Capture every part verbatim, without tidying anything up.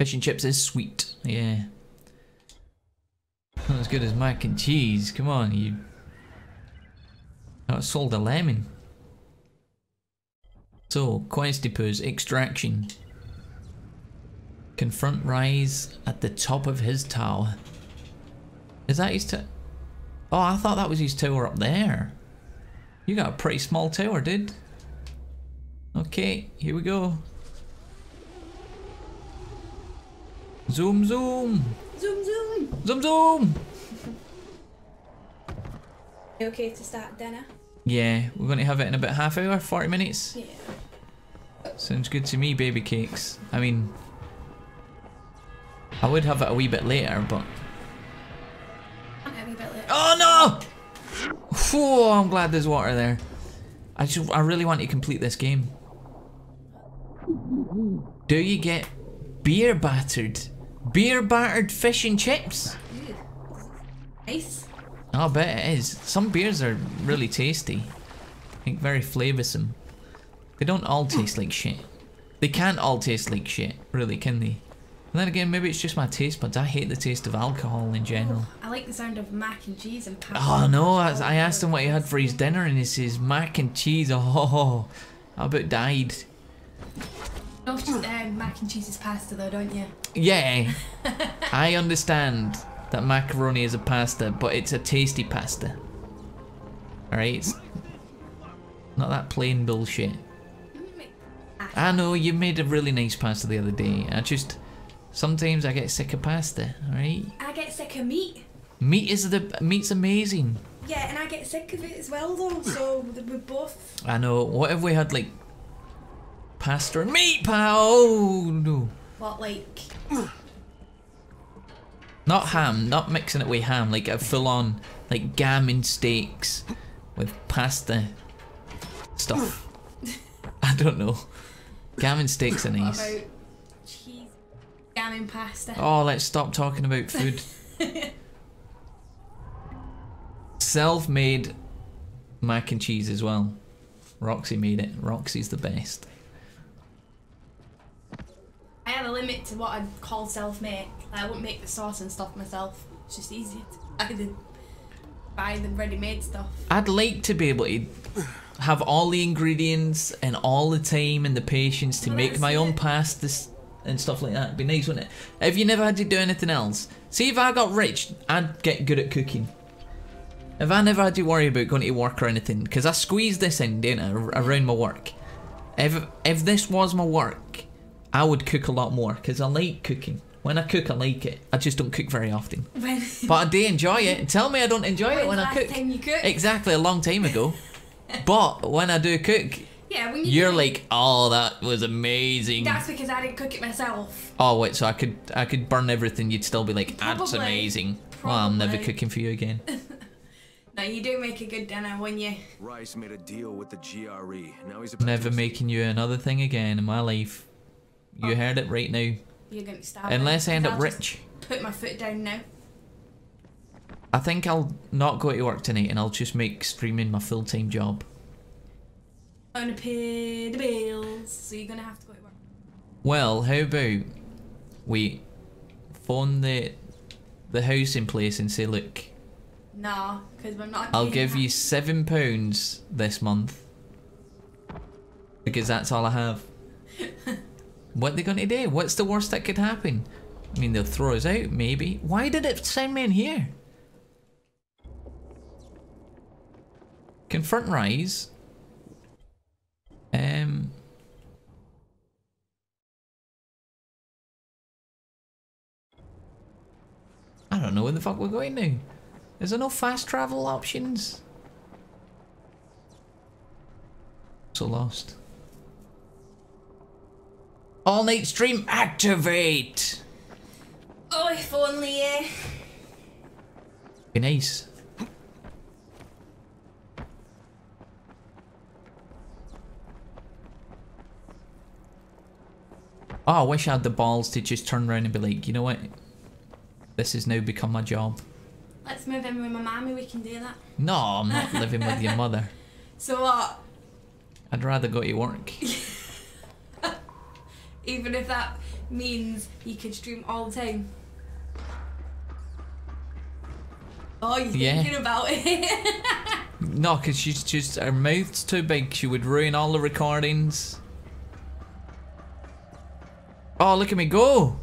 Fish and chips is sweet, yeah. Not as good as mac and cheese, come on, you. That sold a lemon. So, Questipus extraction. Confront Ryze at the top of his tower. Is that his tower? Oh, I thought that was his tower up there. You got a pretty small tower, dude. Okay, here we go. Zoom, zoom. Zoom, zoom. Zoom, zoom. You okay to start dinner? Yeah, we're going to have it in about half hour, forty minutes. Yeah. Sounds good to me, baby cakes. I mean, I would have it a wee bit later, but... I'll have it a bit later. Oh no! Oh, I'm glad there's water there. I just, I really want to complete this game. Do you get beer battered? Beer battered fish and chips? Nice. I'll bet it is. Some beers are really tasty. I think very flavoursome. They don't all taste like shit. They can't all taste like shit, really, can they? And then again, maybe it's just my taste buds. I hate the taste of alcohol in general. Oh, I like the sound of mac and cheese and pasta. Oh no, I, I asked him what he had for his dinner and he says mac and cheese. Oh, I about died. You often um, mac and cheese is pasta though, don't you? Yeah, I understand. That macaroni is a pasta, but it's a tasty pasta. Alright, it's not that plain bullshit. I know, you made a really nice pasta the other day. I just, sometimes I get sick of pasta, alright? I get sick of meat. Meat is the, meat's amazing. Yeah, and I get sick of it as well though, so we're both. I know, what if we had like, pasta and meat, pal? Oh, no. What, like? Not ham, not mixing it with ham, like a full-on, like gammon steaks with pasta stuff. I don't know. Gammon steaks are nice. What about cheese, gammon pasta? Oh, let's stop talking about food. Self-made mac and cheese as well. Roxy made it. Roxy's the best. I have a limit to what I call self-made. I won't make the sauce and stuff myself. It's just easier to buy the ready-made stuff. I'd like to be able to have all the ingredients and all the time and the patience to make my own pasta and stuff like that. It'd be nice, wouldn't it? If you never had to do anything else. See, if I got rich, I'd get good at cooking. If I never had to worry about going to work or anything, because I squeezed this in, didn't I, around my work. If, if this was my work, I would cook a lot more because I like cooking. When I cook, I like it. I just don't cook very often. But I do enjoy it. Tell me I don't enjoy when it when I cook. Last time you cooked? Exactly, a long time ago. But when I do cook, yeah, when you you're cook, like, oh, that was amazing. That's because I didn't cook it myself. Oh wait, so I could I could burn everything. You'd still be like, probably, that's amazing. Probably. Well, I'm never cooking for you again. No, you do make a good dinner, wouldn't you? Rice made a deal with the G R E. Now he's never making you another thing again in my life. You oh. heard it right now. You're going to starve. Unless I end up rich. Put my foot down now. I think I'll not go to work tonight and I'll just make streaming my full-time job. Gonna pay the bills, so you're gonna have to go to work. Well, how about we phone the the house in place and say, look. Nah, because we're not. I'll give you seven pounds this month because that's all I have. What are they going to do? What's the worst that could happen? I mean, they'll throw us out, maybe. Why did it send me in here? Confront Ryze. Um. I don't know where the fuck we're going now. Is there no fast travel options? So lost. All night stream activate! Oh, if only, eh? Be nice. Oh, I wish I had the balls to just turn around and be like, you know what? This has now become my job. Let's move in with my mommy, we can do that. No, I'm not living with your mother. So what? I'd rather go to work. Even if that means you could stream all the time. Oh, you're yeah. thinking about it. No, because she's just, her mouth's too big. She would ruin all the recordings. Oh, look at me go.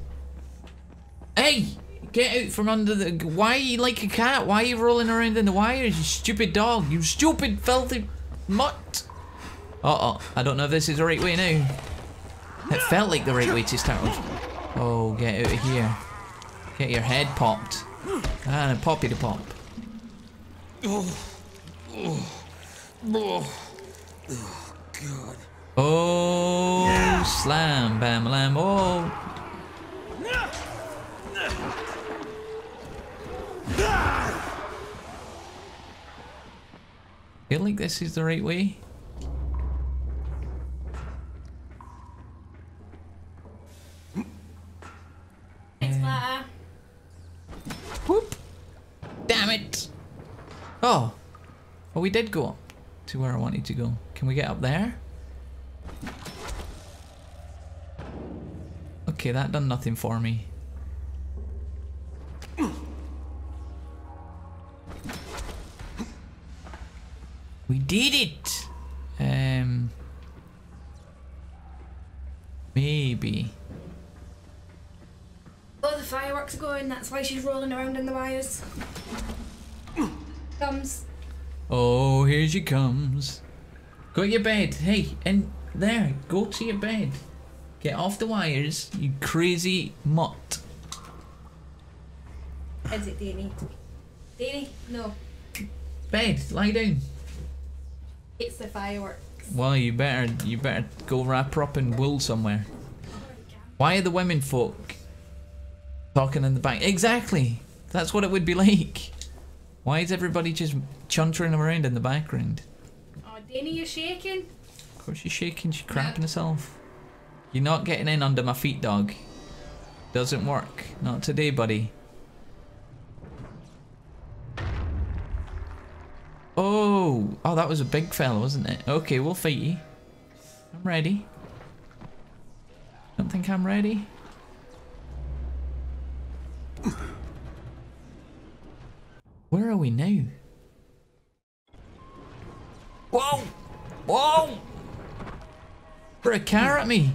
Hey, get out from under the, why are you like a cat? Why are you rolling around in the wires, you stupid dog? You stupid, filthy mutt. Uh-oh, I don't know if this is the right way now. It felt like the right way to start with. Oh, get out of here. Get your head popped. And a poppy to pop. Oh, oh, oh, oh God. Oh, yeah. Slam, bam, lam, oh. I feel like this is the right way. It's uh, whoop! Damn it! Oh, well, we did go up to where I wanted to go. Can we get up there? Okay, that done nothing for me. We did it! Um, maybe. Oh, the fireworks are going, that's why she's rolling around in the wires. Comes. Oh, here she comes. Go to your bed. Hey, in there. Go to your bed. Get off the wires, you crazy mutt. Is it Danny? Danny? No. Bed, lie down. It's the fireworks. Well, you better, you better go wrap her up in wool somewhere. Why are the women folk talking in the back? Exactly! That's what it would be like. Why is everybody just chuntering around in the background? Oh, Danny, you're shaking. Of course you're shaking, she's cramping herself. You're not getting in under my feet, dog. Doesn't work. Not today, buddy. Oh, oh, that was a big fella, wasn't it? Okay, we'll fight you. I'm ready. Don't think I'm ready. Where are we now? Whoa! Whoa! Throw a car at me!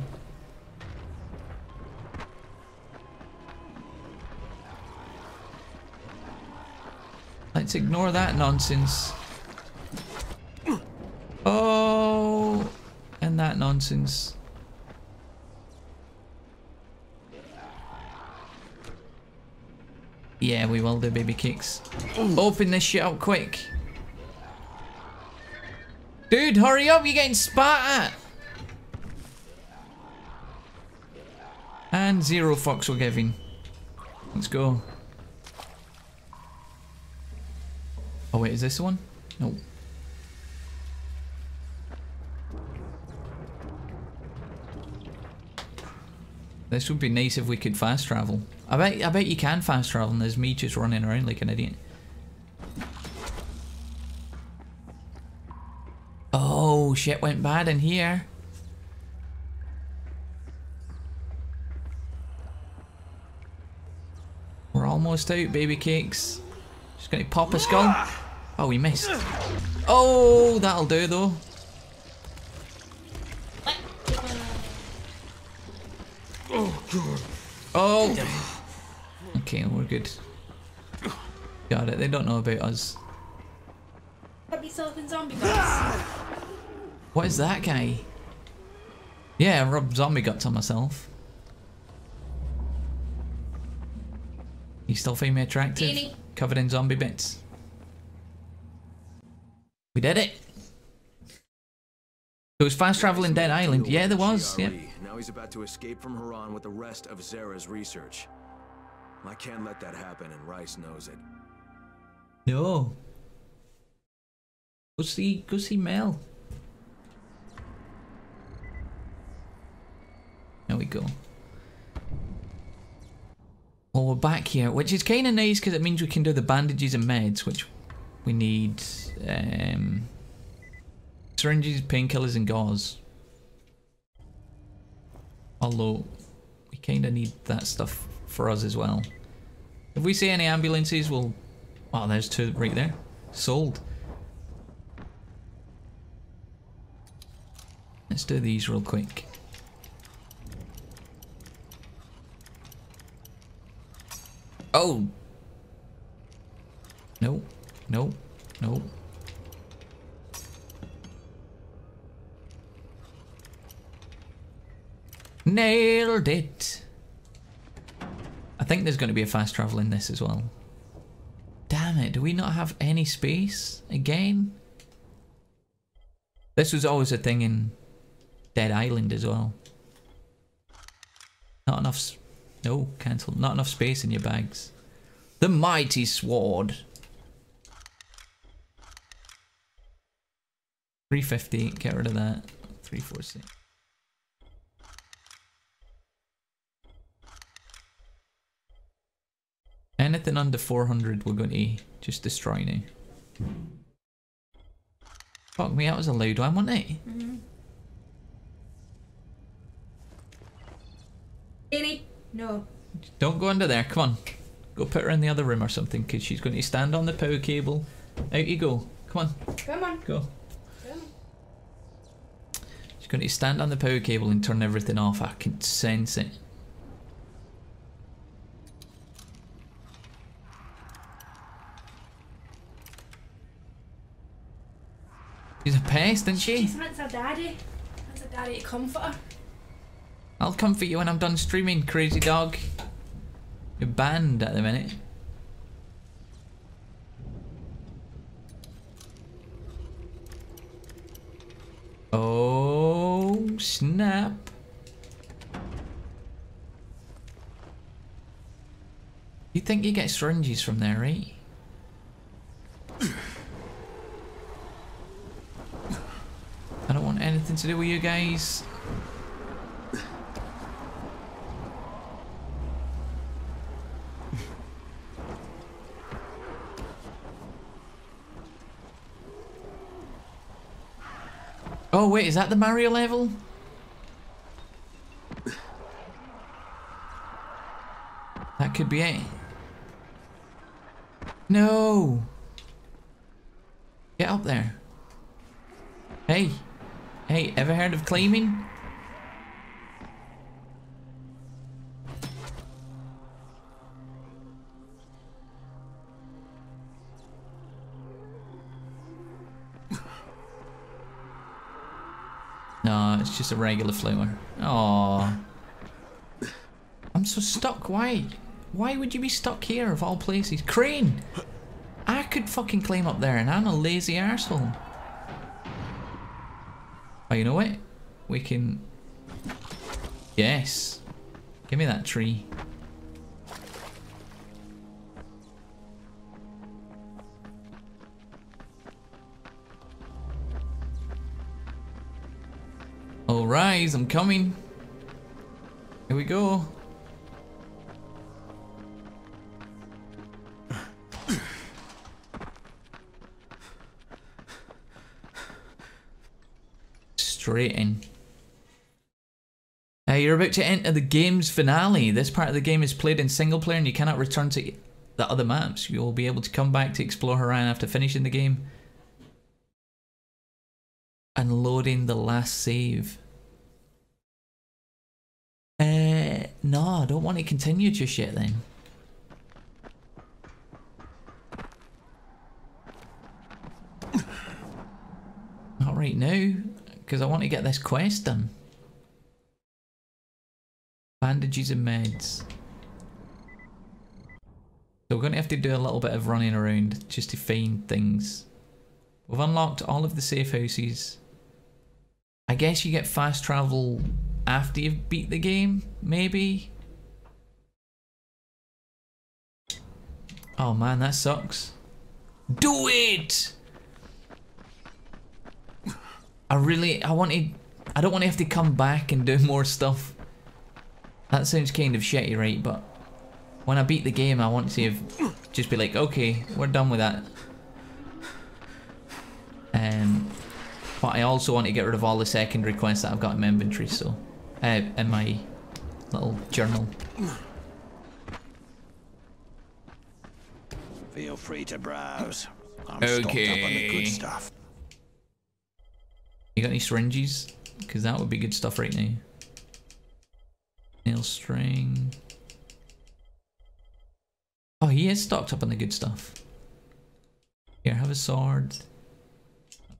Let's ignore that nonsense. Oh, and that nonsense. Yeah, we will do baby cakes. Open this shit up quick. Dude, hurry up, you're getting spat at. And zero fucks we're giving. Let's go. Oh wait, is this the one? No. This would be nice if we could fast travel. I bet I bet you can fast travel and there's me just running around like an idiot. Oh, shit went bad in here. We're almost out, baby cakes. Just gonna pop a skull. Oh, we missed. Oh, that'll do though. Oh God. Oh. Okay, we're good. Got it. They don't know about us. Grab yourself in zombie guts. What is that guy? Yeah, I rubbed zombie guts on myself. You still find me attractive? Danny. Covered in zombie bits. We did it. There was fast travel in Dead Island. Yeah, there was. Yeah. He's about to escape from Harran with the rest of Zara's research. I can't let that happen, and Ryze knows it. No. Go see, go see Mel. There we go. Well, we're back here, which is kind of nice because it means we can do the bandages and meds, which we need. Um, syringes, painkillers, and gauze. Although, we kind of need that stuff for us as well. If we see any ambulances, we'll... Oh, there's two right there. Sold. Let's do these real quick. Oh! No, no, no. Nailed it! I think there's going to be a fast travel in this as well. Damn it, do we not have any space again? This was always a thing in Dead Island as well. Not enough s- No, cancel. Not enough space in your bags. The mighty sword! three fifty, get rid of that. three forty-six. Anything under four hundred we're going to just destroy now. Fuck me, that was a loud one, wasn't it? Mm-hmm. Any? No. Don't go under there, come on. Go put her in the other room or something, because she's going to stand on the power cable. Out you go. Come on. Come on. Go. Come on. She's going to stand on the power cable and turn everything off. I can sense it. She's a pest, isn't she? She wants her daddy. She wants her daddy to comfort her. I'll comfort you when I'm done streaming, crazy dog. You're banned at the minute. Oh, snap. You think you get syringes from there, right? I don't want anything to do with you guys. Oh wait, is that the Mario level? That could be it. No! Get up there. Hey! Hey, ever heard of climbing? No, it's just a regular flower. Aww. I'm so stuck. Why? Why would you be stuck here of all places? Crane! I could fucking climb up there and I'm a lazy arsehole. Oh, you know what? We can... Yes. Give me that tree. All right, I'm coming. Here we go. Straight in. Uh, you're about to enter the game's finale. This part of the game is played in single player and you cannot return to the other maps. You'll be able to come back to explore Harran after finishing the game and loading the last save. Uh, no, I don't want to continue just yet then. Not right now, because I want to get this quest done. Bandages and meds. So we're going to have to do a little bit of running around just to find things. We've unlocked all of the safe houses. I guess you get fast travel after you've beat the game, maybe? Oh man, that sucks. Do it! I really, I wanted, I don't want to have to come back and do more stuff. That sounds kind of shitty, right? But when I beat the game, I want to have, just be like, okay, we're done with that. Um, but I also want to get rid of all the secondary quests that I've got in my inventory, so uh, in my little journal. Feel free to browse. I'm okay. stocked up on the good stuff. You got any syringes? Because that would be good stuff right now. Nail string. Oh, he is stocked up on the good stuff. Here, have a sword.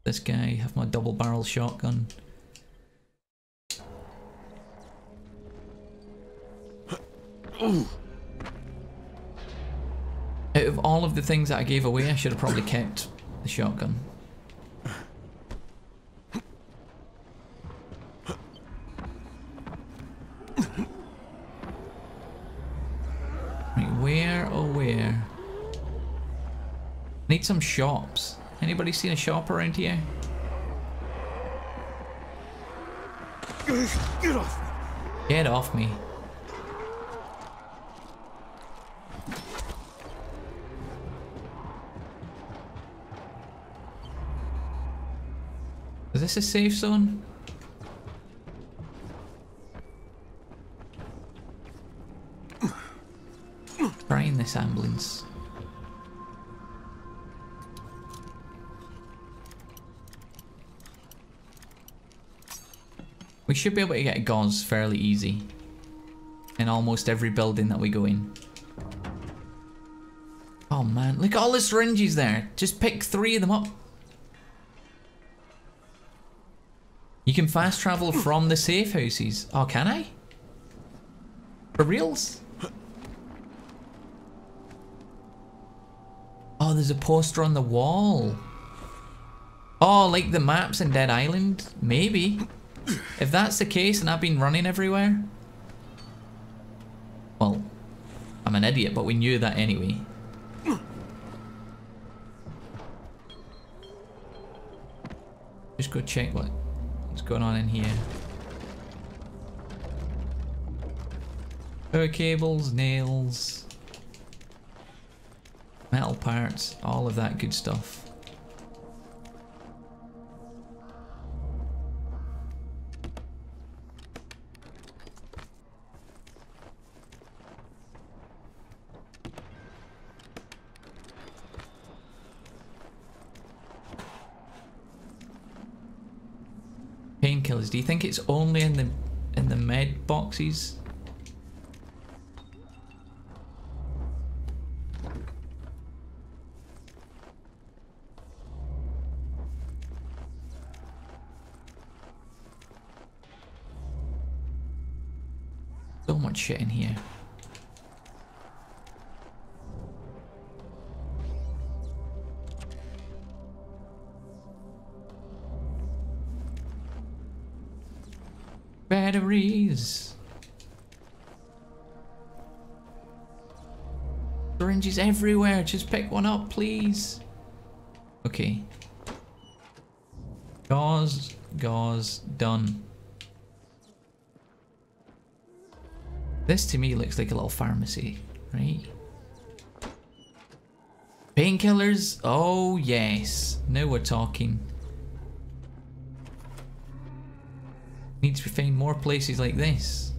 This guy, have my double barrel shotgun. Ooh. Out of all of the things that I gave away, I should have probably kept the shotgun. Right, where oh where? Need some shops. Anybody seen a shop around here? Get off me! Get off me! Is this a safe zone? Trying this ambulance. We should be able to get a gauze fairly easy in almost every building that we go in. Oh man, look at all the syringes there. Just pick three of them up. You can fast travel from the safe houses. Oh, can I? For reals? Oh, there's a poster on the wall. Oh, like the maps in Dead Island? Maybe. If that's the case and I've been running everywhere. Well, I'm an idiot, but we knew that anyway. Just go check what... what's going on in here? Power cables, nails, metal parts, all of that good stuff. Do you think it's only in the in the med boxes? So much shit in here. Batteries, syringes everywhere. Just pick one up, please. Okay. Gauze, gauze, done. This to me looks like a little pharmacy, right? Painkillers. Oh yes. Now we're talking. Needs to find more places like this.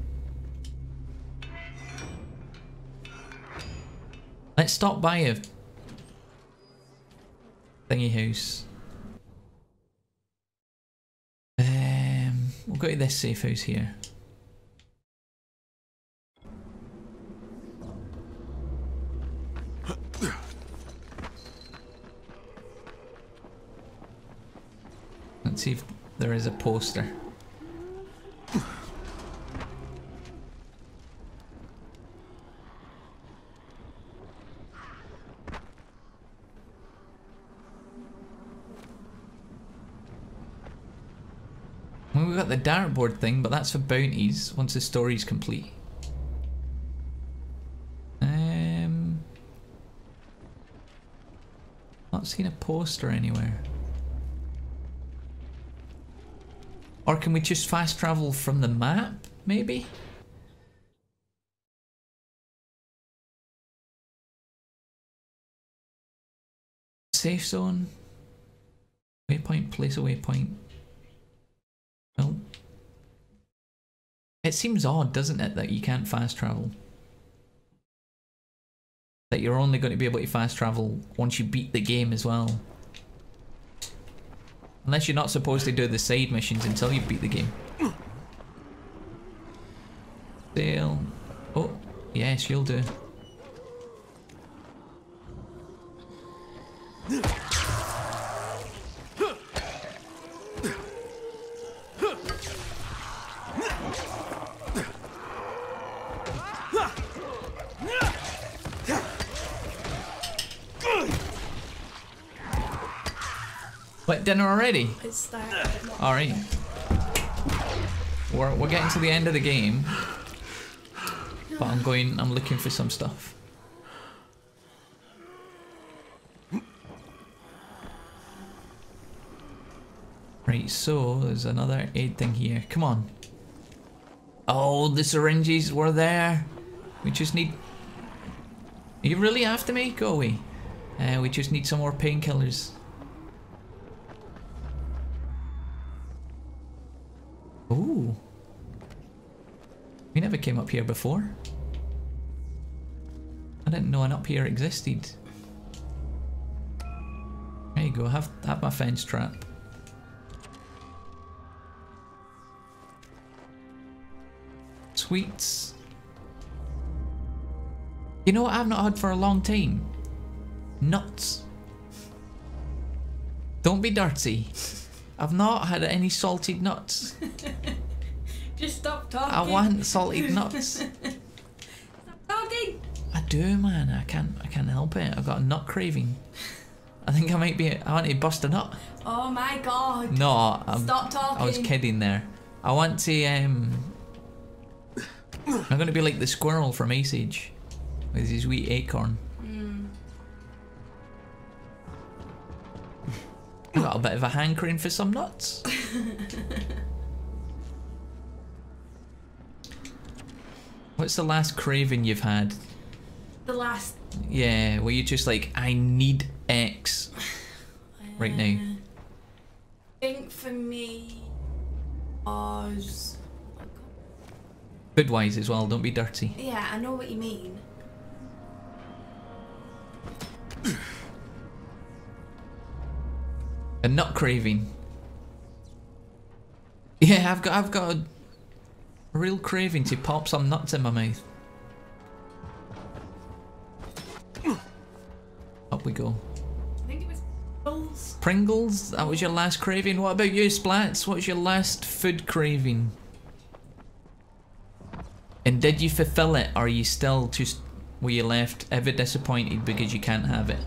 Let's stop by a thingy house. Um, we'll go to this safe house here. Let's see if there is a poster. We've got the dartboard thing, but that's for bounties once the story's complete. Um, not seen a poster anywhere. Or can we just fast travel from the map, maybe? Safe zone. Waypoint, place a waypoint. It seems odd, doesn't it, that you can't fast travel? That you're only going to be able to fast travel once you beat the game as well. Unless you're not supposed to do the side missions until you beat the game. Sail. Oh, yes, you'll do. But dinner already? Is that alright. We're, we're getting to the end of the game. But I'm going, I'm looking for some stuff. Right, so there's another aid thing here. Come on. Oh, the syringes were there. We just need... Are you really after me? Go away. Uh, we just need some more painkillers. Ooh. We never came up here before. I didn't know an up here existed. There you go, have, have my fence trap. Sweets. You know what I've not had for a long time? Nuts. Don't be dirty. I've not had any salted nuts. Just stop talking. I want salted nuts. Stop talking. I do, man. I can't. I can't help it. I've got a nut craving. I think I might be. I want to bust a nut. Oh my god. No. I'm, stop talking. I was kidding there. I want to. Um. I'm gonna be like the squirrel from Ace Age, with his wee acorn. Mm. I got a bit of a hankering for some nuts. What's the last craving you've had? The last... Yeah, were you just like, I need X right uh, now? I think for me was... Food-wise as well, don't be dirty. Yeah, I know what you mean. A nut craving. Yeah, I've got... I've got a, A real craving to pop some nuts in my mouth. Up we go. I think it was Pringles. Pringles? That was your last craving? What about you, Splats? What was your last food craving? And did you fulfill it, or are you still just... Were you left ever disappointed because you can't have it?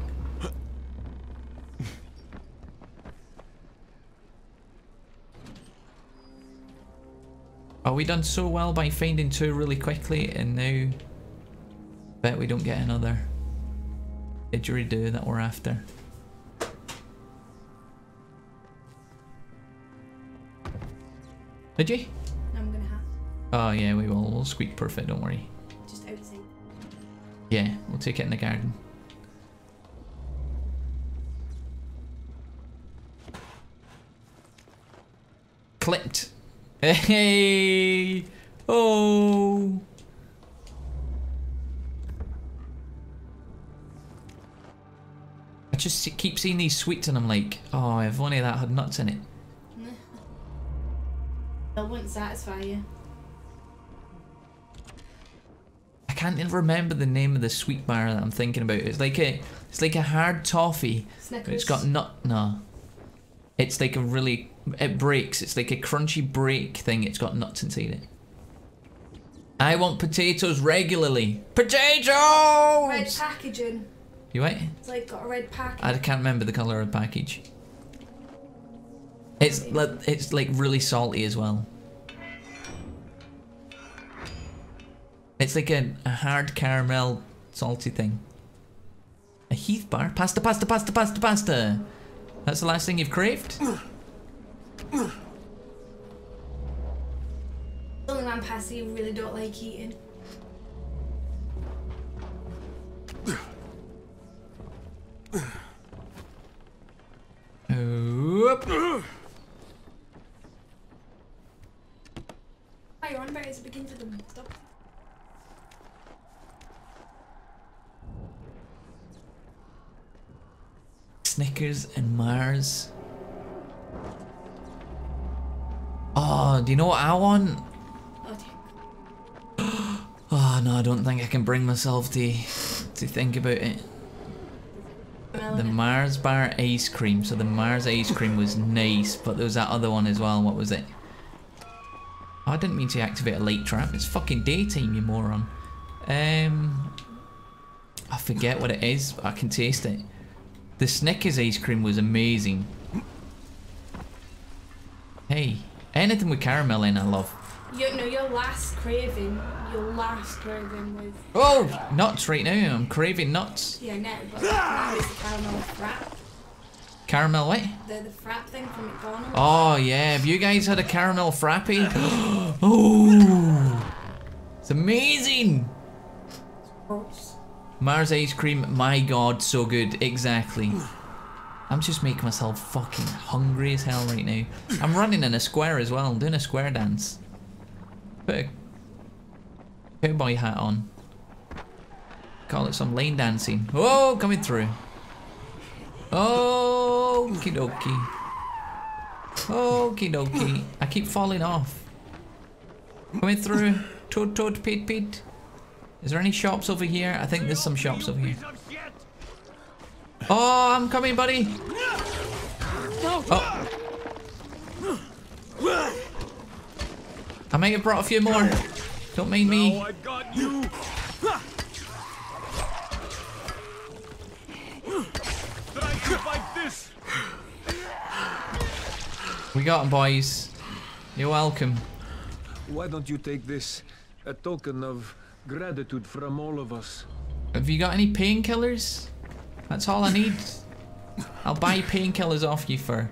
Oh, we done so well by finding two really quickly, and now bet we don't get another didgeridoo that we're after. Did you? I'm gonna have. Oh yeah, we will. We'll squeak perfect, don't worry. Just outside. Yeah, we'll take it in the garden. Clipped. Hey! Oh! I just keep seeing these sweets and I'm like, oh, if only that had nuts in it. That wouldn't satisfy you. I can't even remember the name of the sweet bar that I'm thinking about. It's like a, it's like a hard toffee. Snickers. It's got nut. No. It's like a really... It breaks. It's like a crunchy break thing. It's got nuts inside it. I want potatoes regularly. Potatoes! Red packaging. You what? It's like got a red package. I can't remember the colour of the package. It's like, it's like really salty as well. It's like a, a hard caramel salty thing. A Heath bar? Pasta, pasta, pasta, pasta, pasta! That's the last thing you've craved? Something I'm pasta you really don't like eating. Hi, on, but it's a beginning. Snickers and Mars. Oh, do you know what I want? Oh no, I don't think I can bring myself to to think about it. The Mars bar ice cream. So the Mars ice cream was nice, but there was that other one as well. What was it? Oh, I didn't mean to activate a light trap. It's fucking daytime, you moron. Um, I forget what it is, but I can taste it. The Snickers ice cream was amazing. Hey, anything with caramel in, I love. You know, your last craving, your last craving was... Oh! Nuts right now, I'm craving nuts. Yeah, no, but that is the caramel frap. Caramel what? The, the frap thing from McDonald's. Oh yeah, have you guys had a caramel frappy? Oh! It's amazing! Gross. Mars ice cream, my god, so good, exactly. I'm just making myself fucking hungry as hell right now. I'm running in a square as well, I'm doing a square dance. Put a cowboy hat on. Call it some lane dancing. Oh, coming through. Oh, okie dokie. Okie dokie. I keep falling off. Coming through. Toad toad pit pit. Is there any shops over here? I think there's some shops over here. Oh, I'm coming, buddy. Oh. I might have brought a few more. Don't mind me. I've got you. We got him, boys. You're welcome. Why don't you take this? A token of gratitude from all of us. Have you got any painkillers? That's all I need. I'll buy painkillers off you for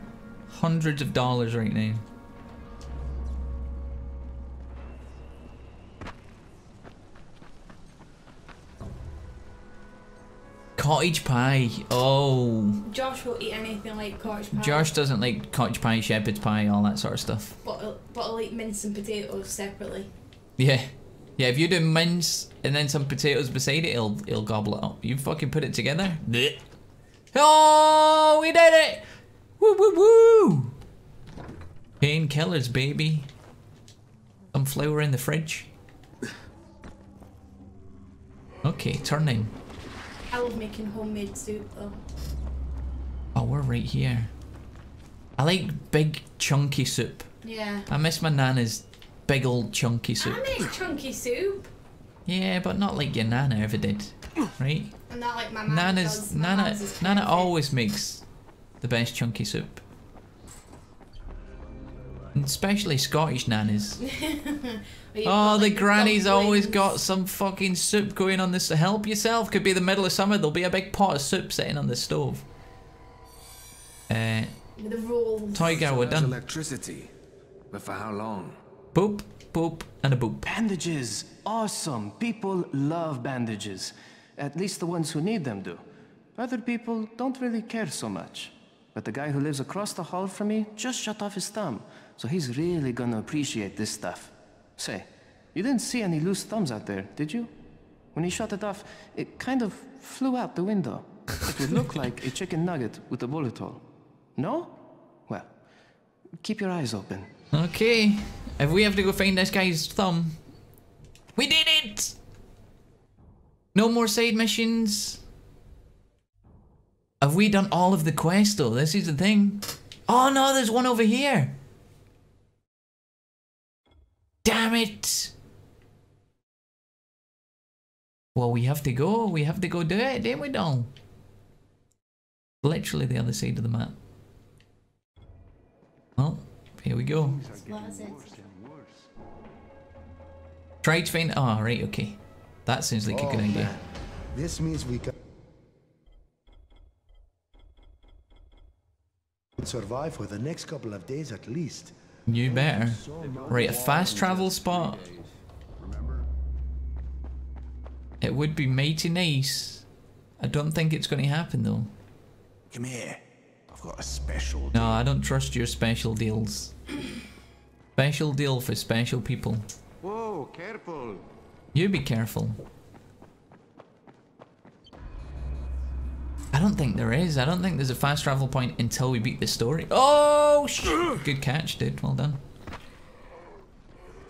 hundreds of dollars right now. Cottage pie. Oh. Josh will eat anything like cottage pie. Josh doesn't like cottage pie, shepherd's pie, all that sort of stuff. But, but I'll eat mince and potatoes separately. Yeah. Yeah, if you do mince and then some potatoes beside it, he'll, he'll gobble it up. You fucking put it together. Blech. Oh, we did it! Woo woo woo! Painkillers, baby. Some flour in the fridge. Okay, turning. I love making homemade soup though. Oh, we're right here. I like big chunky soup. Yeah. I miss my nana's big old chunky soup. I make chunky soup. Yeah, but not like your nana ever did, right? And not like my mama does. My nana, nana always makes the best chunky soup. And especially Scottish nannies. Oh, the granny's always got some fucking soup going on this. Help yourself. Could be the middle of summer. There'll be a big pot of soup sitting on the stove. Uh, the rolls. Toy girl, we're done. Electricity, but for how long? Boop, boop, and a boop. Bandages, awesome. People love bandages. At least the ones who need them do. Other people don't really care so much. But the guy who lives across the hall from me just shut off his thumb, so he's really gonna appreciate this stuff. Say, you didn't see any loose thumbs out there, did you? When he shut it off, it kind of flew out the window. It would look like a chicken nugget with a bullet hole. No? Well, keep your eyes open. Okay, if we have to go find this guy's thumb... We did it! No more side missions. Have we done all of the quests though? This is the thing. Oh no, there's one over here! Damn it! Well, we have to go. We have to go do it, didn't we, doll? Literally the other side of the map. Well, here we go. Try to find... Oh, right, okay. That seems like oh, a good idea. Man. This means we can... survive for the next couple of days at least. You better. Right, a fast travel spot. It would be mighty nice. I don't think it's going to happen though. Come here. I've got a special deal. No, I don't trust your special deals. Special deal for special people. Whoa, careful. You be careful. I don't think there is. I don't think there's a fast travel point until we beat this story. Oh, shit. Good catch, dude. Well done.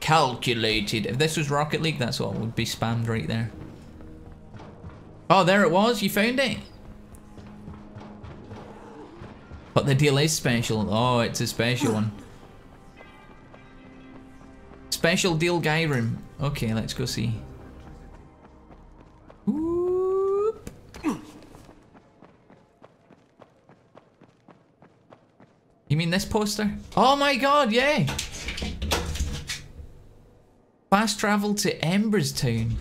Calculated. If this was Rocket League, that's what would be spammed right there. Oh, there it was. You found it. But the deal is special. Oh, it's a special one. Special deal guy room. Okay, let's go see. Whoop. You mean this poster? Oh my god, yeah! Fast travel to Ember's Town.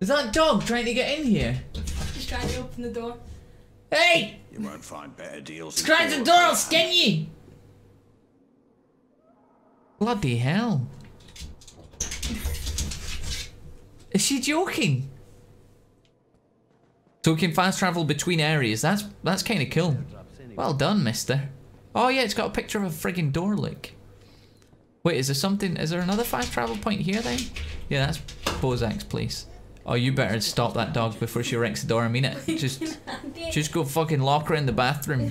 Is that dog trying to get in here? He's trying to open the door. Hey! You won't find better deals. Scratch the door, I'll skin you! Bloody hell. Is she joking? So we can fast travel between areas. That's that's kind of cool. Well done, mister. Oh yeah, it's got a picture of a friggin' door, look. Wait, is there something? Is there another fast travel point here then? Yeah, that's Bozak's place. Oh, you better stop that dog before she wrecks the door. I mean it. Just, just go fucking lock her in the bathroom.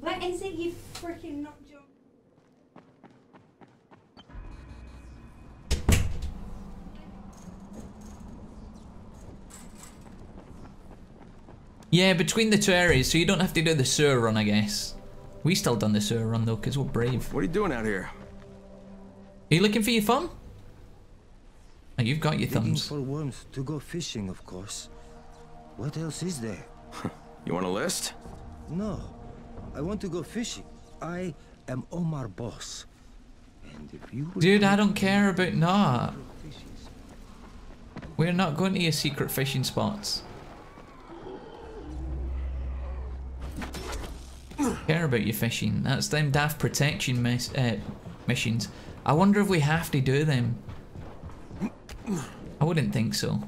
What is it, you freaking not joking? Yeah, between the two areas, so you don't have to do the sewer run, I guess. We still done the sewer run though, because we're brave. What are you doing out here? Are you looking for your thumb? Oh, you've got your thumbs. Digging for worms to go fishing, of course. What else is there? You want a list? No, I want to go fishing. I am Omar Boss. And if you dude, I don't care about not. We're not going to your secret fishing spots. Don't care about your fishing. That's them daft protection miss uh, missions. I wonder if we have to do them. I wouldn't think so.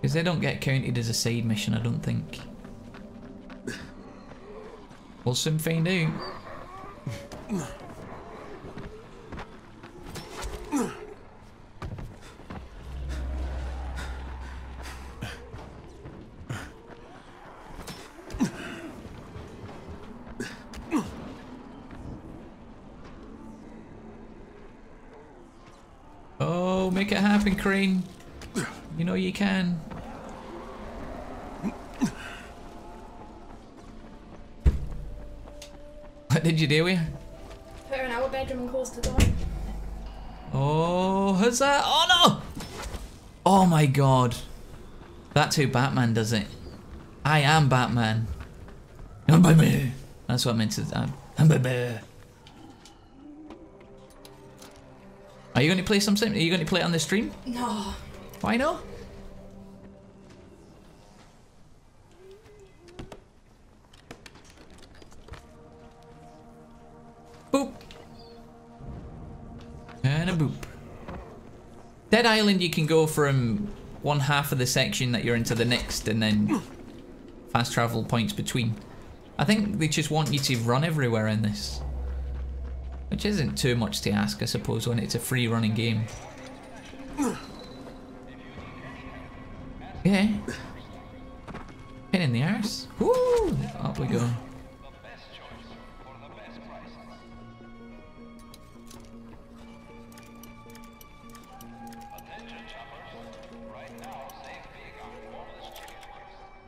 Because they don't get counted as a side mission, I don't think. We'll soon find out. Make it happen, Crane. You know you can. What did you do with? Put her in our bedroom and closed the door. Oh, who's that? Oh no! Oh my god. That's how Batman does it. I am Batman. I'm Batman. That's what I meant to do. I'm Batman. Are you going to play something? Are you going to play it on the stream? No. Why not? Boop. And a boop. Dead Island, you can go from one half of the section that you're into the next and then fast travel points between. I think they just want you to run everywhere in this. Which isn't too much to ask, I suppose, when it's a free running game. Yeah. Pin in the arse. Woo! Up we go.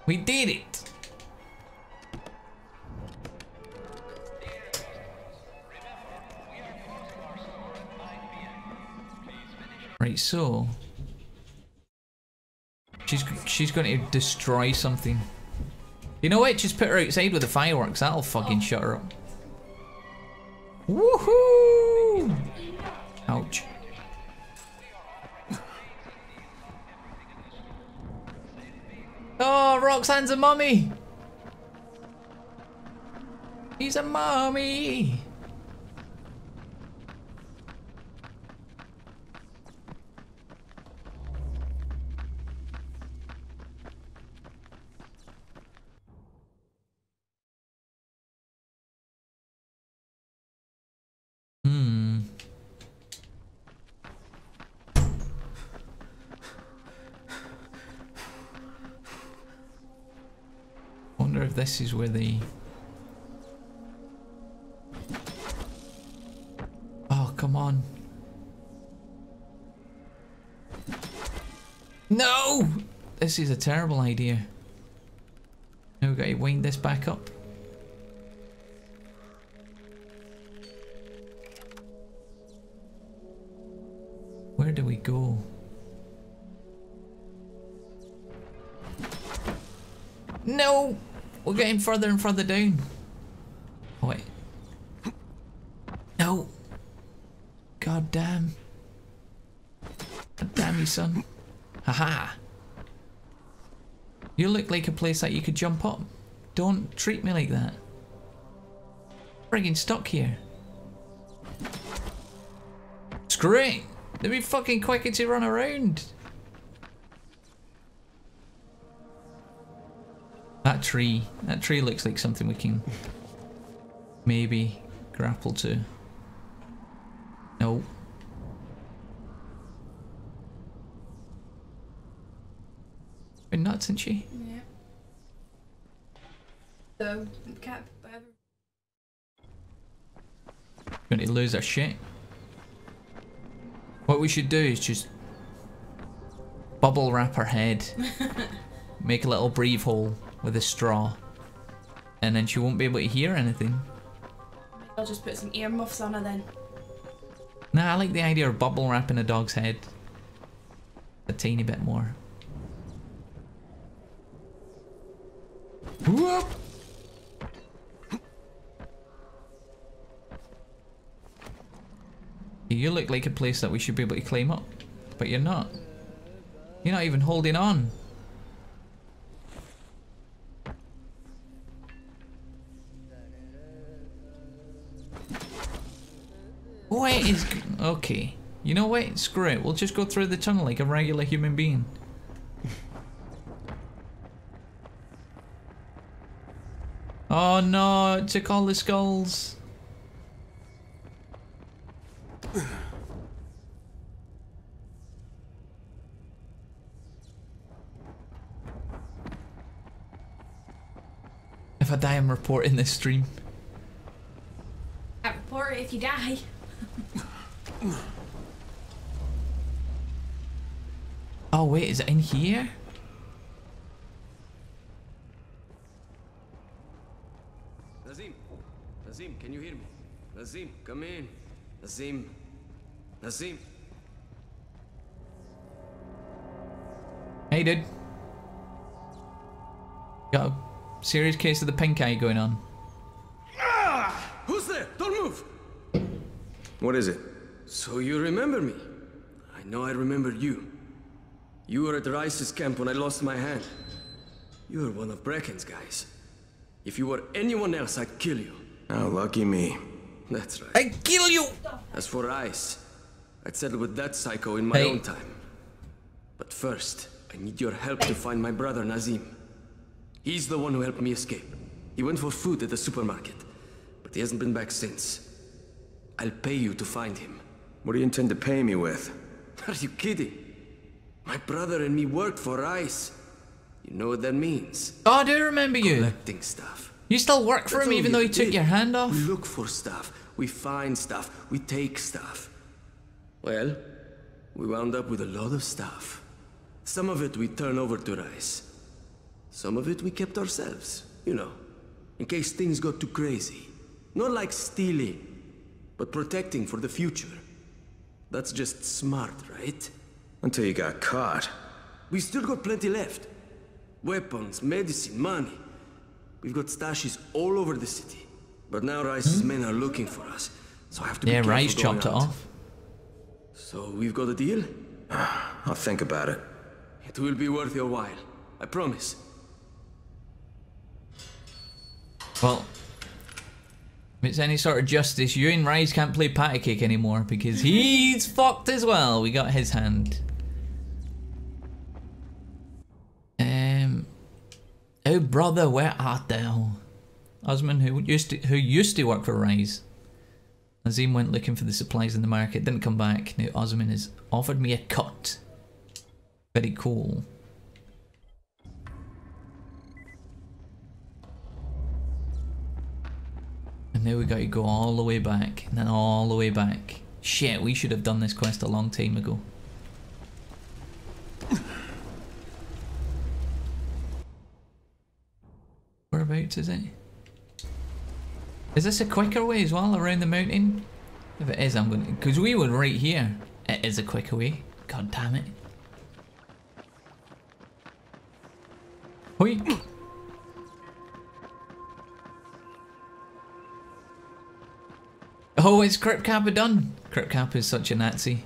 We did it! Right, so she's she's going to destroy something. You know what? Just put her outside with the fireworks. That'll fucking shut her up. Woohoo! Ouch. Oh, Roxanne's a mummy. He's a mummy. wonder if this is where they... Oh, come on. No! This is a terrible idea. Now we've got to wind this back up. Where do we go? No! We're getting further and further down. Oh, wait. No! God damn. God damn you, son. Haha! You look like a place that you could jump up. Don't treat me like that. Friggin' stuck here. It's great! They'd be fucking quicker to run around. That tree. That tree looks like something we can maybe grapple to. No. Been nuts, isn't she? Yeah. So, cat, whatever. Going to lose our shit. What we should do is just bubble wrap her head, make a little breathe hole with a straw, and then she won't be able to hear anything. I'll just put some earmuffs on her then. Nah, I like the idea of bubble wrapping a dog's head a tiny bit more. Whoop! You look like a place that we should be able to climb up, but you're not. You're not even holding on. What is... Okay. You know what? Screw it. We'll just go through the tunnel like a regular human being. Oh no, it took all the skulls. If I die, I'm reporting this stream. I report it if you die. Oh wait, is it in here? Nazim, Nazim, can you hear me? Nazim, come in. Nazim, Nazim. Hey, dude. Got a serious case of the pink eye going on. Ah! Who's there? Don't move. What is it? So you remember me? I know I remember you. You were at Ryze's camp when I lost my hand. You were one of Brecken's guys. If you were anyone else, I'd kill you. Oh, lucky me. That's right. I'd kill you! As for Ryze, I'd settle with that psycho in my hey. own time. But first, I need your help hey. to find my brother Nazim. He's the one who helped me escape. He went for food at the supermarket, but he hasn't been back since. I'll pay you to find him. What do you intend to pay me with? Are you kidding? My brother and me worked for Ryze. You know what that means. Oh, I do remember you. Collecting stuff. You still work for That's him even though he did. took your hand off? We look for stuff. We find stuff. We take stuff. Well, we wound up with a lot of stuff. Some of it we turn over to Ryze. Some of it we kept ourselves, you know, in case things got too crazy. Not like stealing, but protecting for the future. That's just smart, right? Until you got caught. We still got plenty left. Weapons, medicine, money. We've got stashes all over the city. But now Ryze's hmm? men are looking for us, so I have to yeah, be careful. Yeah, Ryze chopped it off. So we've got a deal? I'll think about it. It will be worth your while. I promise. Well, if it's any sort of justice, you and Ryze can't play patty cake anymore because he's fucked as well. We got his hand. Oh brother, where art thou? Osman, who used to who used to work for Ryze. Nazim went looking for the supplies in the market, didn't come back. Now Osman has offered me a cut. Very cool. And now we got to go all the way back, and then all the way back. Shit, we should have done this quest a long time ago. Whereabouts is it? Is this a quicker way as well, around the mountain? If it is, I'm gonna... because we were right here. It is a quicker way. God damn it. Hoi! Oh, is Cryptkeeper done? Cryptkeeper is such a Nazi.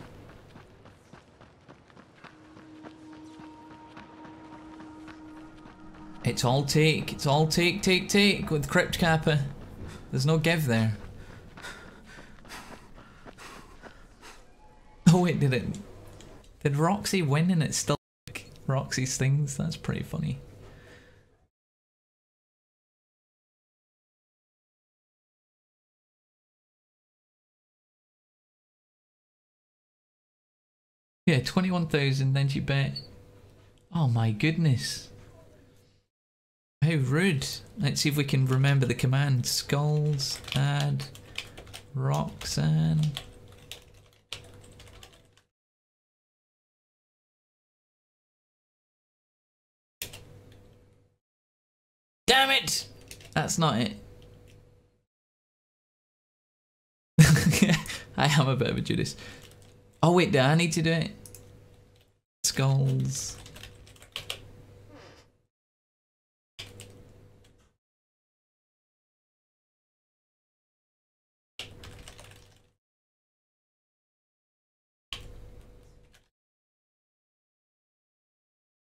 It's all take, it's all take, take, take with Cryptkeeper. There's no give there. Oh wait, did it... did Roxy win and it's still like Roxy's things? That's pretty funny. Yeah, twenty-one thousand, then she bet. Oh my goodness. How rude. Let's see if we can remember the command. Skulls, add, Roxanne. Damn it! That's not it. I am a bit of a Judas. Oh wait, do I need to do it? Skulls.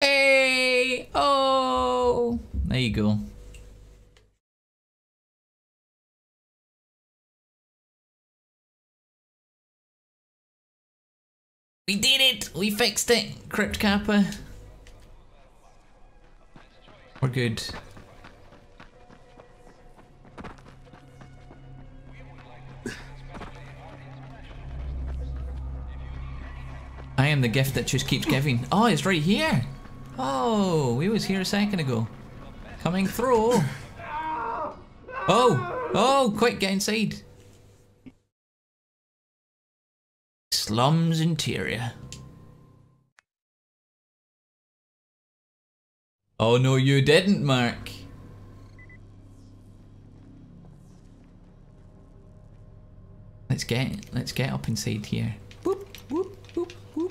Hey! Oh! There you go. We did it! We fixed it! Cryptkeeper. We're good. I am the gift that just keeps giving. Oh, it's right here! Oh, we was here a second ago. Coming through! Oh! Oh, quick, get inside! Slums interior. Oh no, you didn't, Mark. Let's get let's get up inside here. Boop, boop, boop,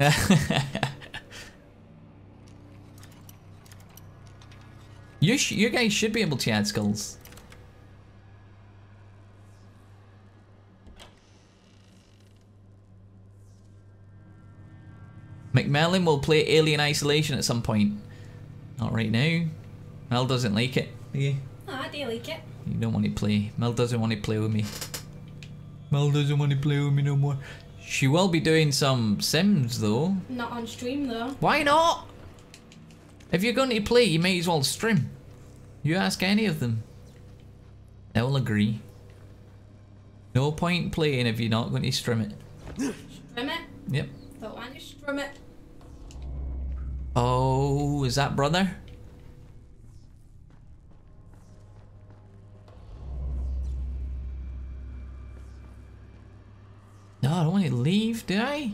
boop. you sh you guys should be able to add skulls. McMellin will play Alien Isolation at some point. Not right now. Mel doesn't like it. Yeah. Oh, I do like it. You don't want to play. Mel doesn't want to play with me. Mel doesn't want to play with me no more. She will be doing some Sims though. Not on stream though. Why not? If you're going to play, you may as well stream. You ask any of them. They will agree. No point playing if you're not going to stream it. Stream it? Yep. Don't want to stream it. Oh, is that brother? No, I don't want to leave, do I?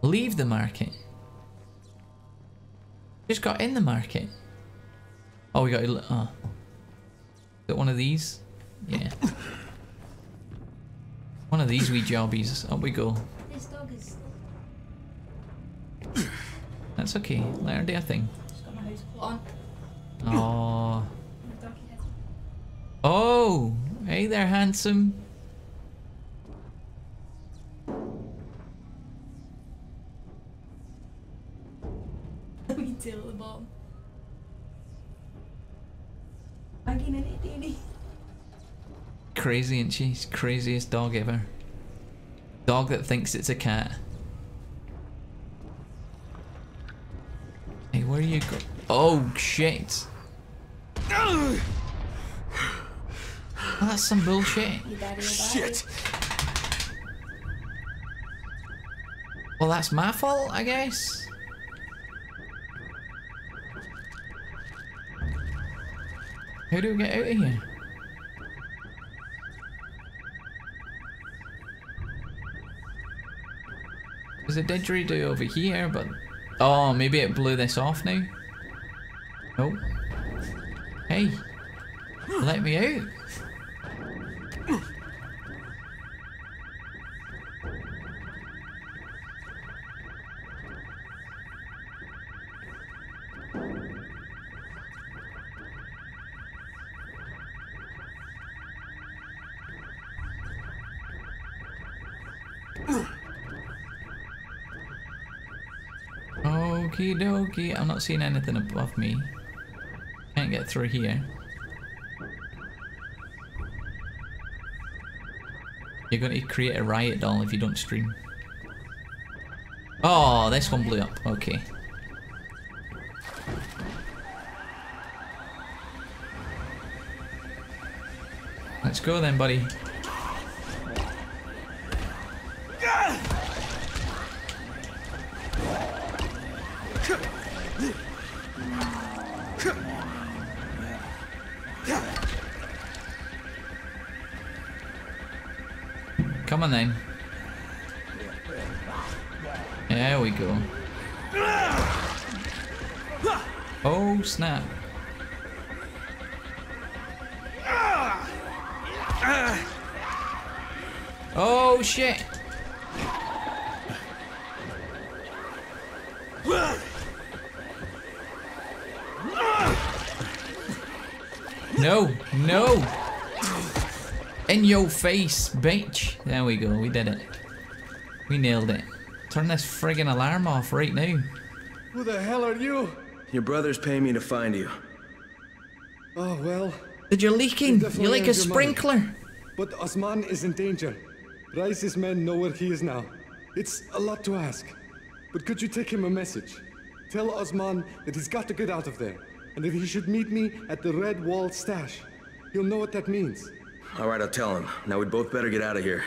Leave the market. Just got in the market. Oh, we got to, oh. Got one of these? Yeah. One of these wee jobbies. Up we go. This dog is... That's okay. Let her do her thing. She's got my house caught on. Oh. Oh! Hey there, handsome. Let me deal at the bottom. Bagging in it, Danny. Crazy, isn't she? She's the craziest dog ever. Dog that thinks it's a cat. Hey, where are you go? Oh shit! Oh, that's some bullshit. Shit! Well, that's my fault, I guess. How do we get out of here? There's a didgeridoo over here, but... Oh, maybe it blew this off now? Nope. Hey! Let me out! Okie dokie, I'm not seeing anything above me. Can't get through here. You're going to create a riot doll if you don't stream. Oh, this one blew up. Okay. Let's go then, buddy. Come on then. There we go. Oh snap. Oh shit. No, no. In your face, bitch! There we go, we did it. We nailed it. Turn this friggin' alarm off right now. Who the hell are you? Your brothers pay me to find you. Oh, well... Did you're leaking! You're like a sprinkler! Money. But Osman is in danger. Ryze's men know where he is now. It's a lot to ask. But could you take him a message? Tell Osman that he's got to get out of there, and that he should meet me at the Red Wall Stash. He'll know what that means. All right, I'll tell him. Now we'd both better get out of here.